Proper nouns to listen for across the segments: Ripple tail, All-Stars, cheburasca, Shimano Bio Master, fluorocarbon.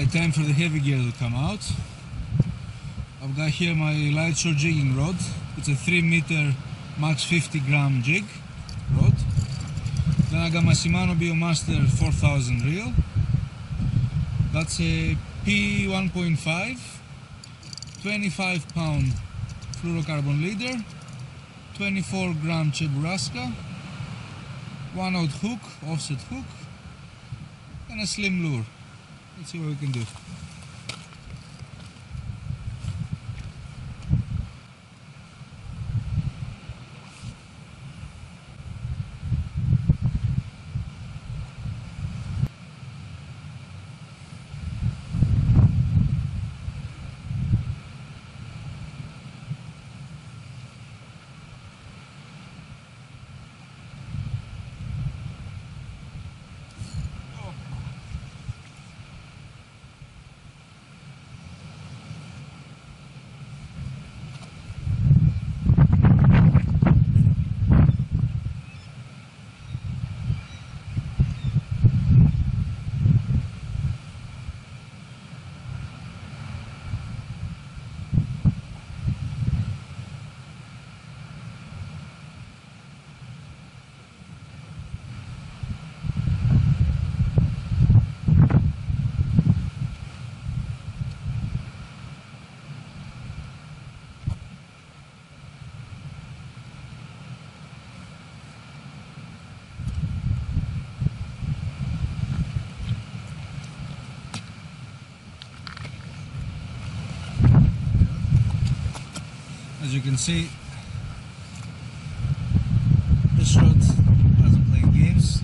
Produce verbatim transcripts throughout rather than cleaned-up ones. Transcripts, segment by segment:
uh, time for the heavy gear to come out. I've got here my lightshore jigging rod. It's a three meter max fifty gram jig rod. Then I got my Shimano Bio Master four thousand reel. That's a P one point five, twenty-five pound fluorocarbon leader, twenty-four gram cheburasca, one-out hook, offset hook, and a slim lure. Let's see what we can do. As you can see, this rod doesn't play games.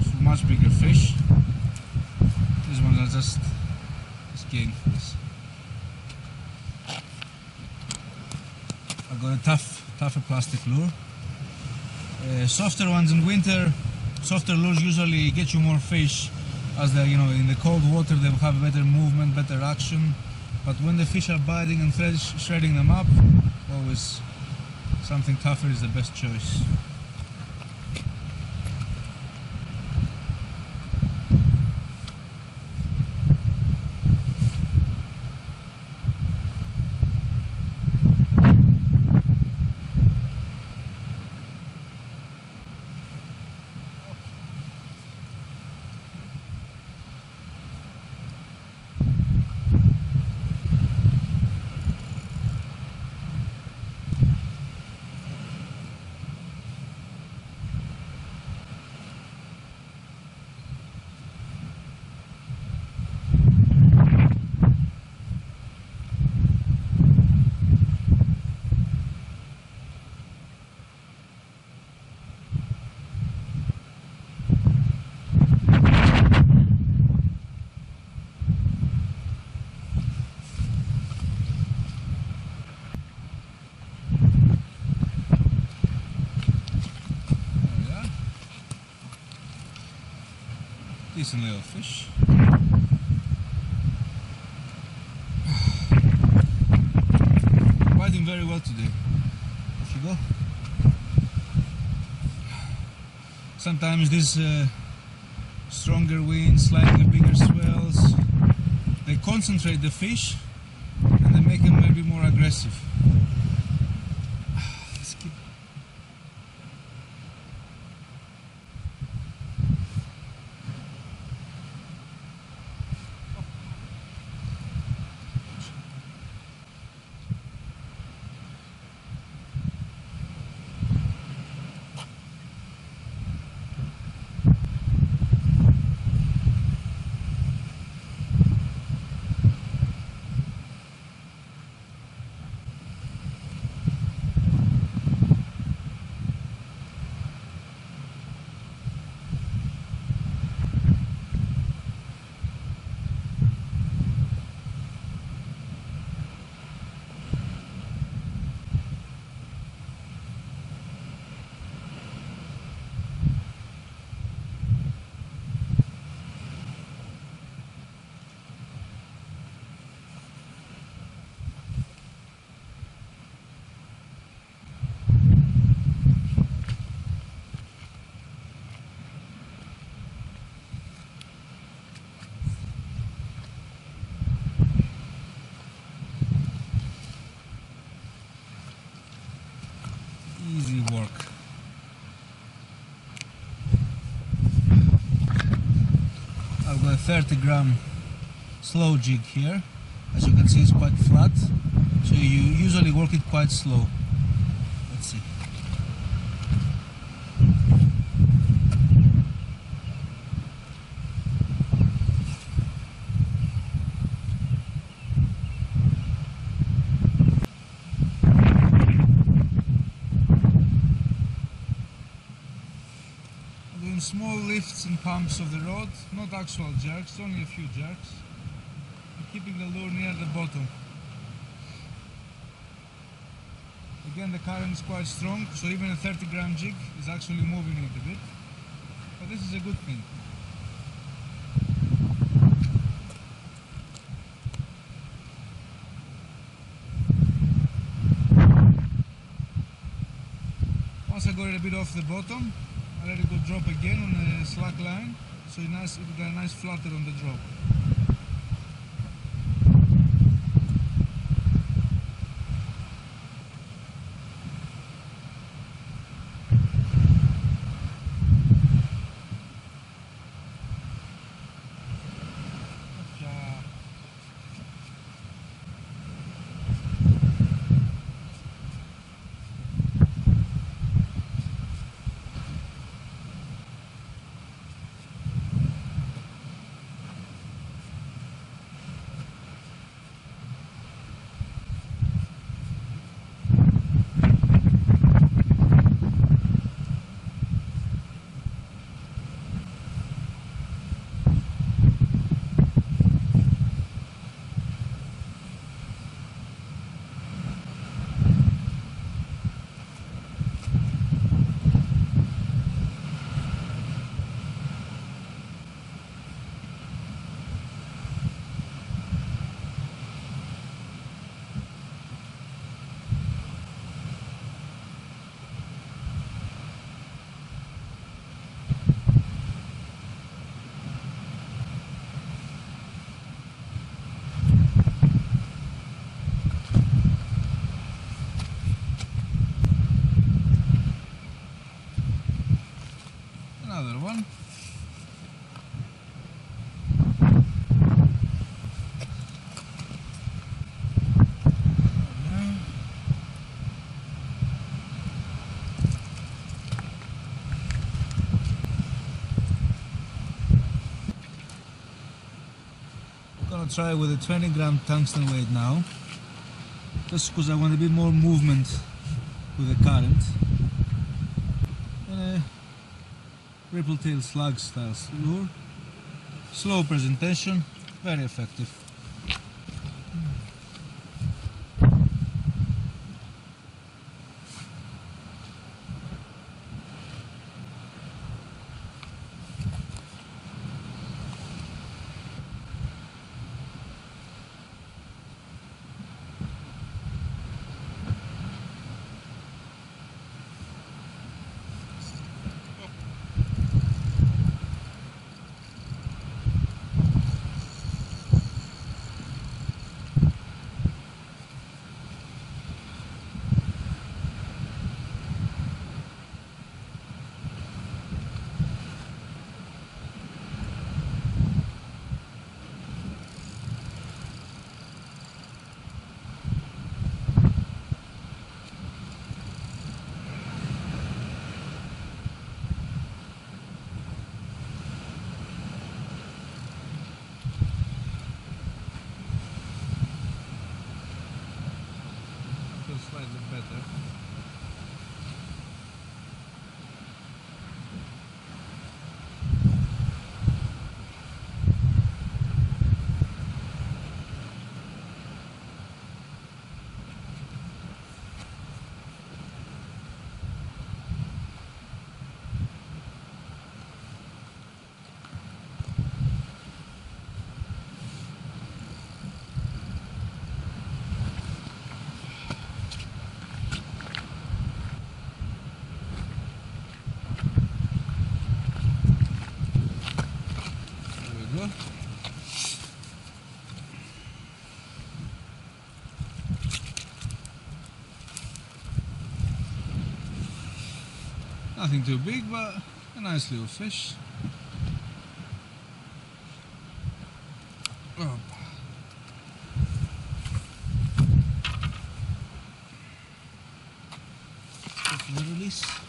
It's for much bigger fish. These ones are just, just game fish. I've got a tough, tougher plastic lure. Uh, softer ones in winter, softer lures usually get you more fish, as they're, you know, in the cold water they have better movement, better action. But when the fish are biting and shredding them up, always something tougher is the best choice. Decent little fish. Biting very well today. Off you go. Sometimes these uh, stronger winds, slightly bigger swells, they concentrate the fish and they make them maybe more aggressive. didn't work. I've got a thirty gram slow jig here. As you can see, it's quite flat, so you usually work it quite slow. Let's see. Small lifts and pumps of the rod, not actual jerks, only a few jerks, and keeping the lure near the bottom. Again, the current is quite strong, so even a thirty gram jig is actually moving it a bit, but this is a good thing. Once I got it a bit off the bottom, I let it go drop again on a slack line, so it nice, it got a nice flutter on the drop. Another one. I'm gonna try with a twenty gram tungsten weight now, just because I want a bit more movement with the current. And, uh, Ripple tail slug style lure, slow presentation, very effective. Nothing too big, but a nice little fish. Oh. Definitely release.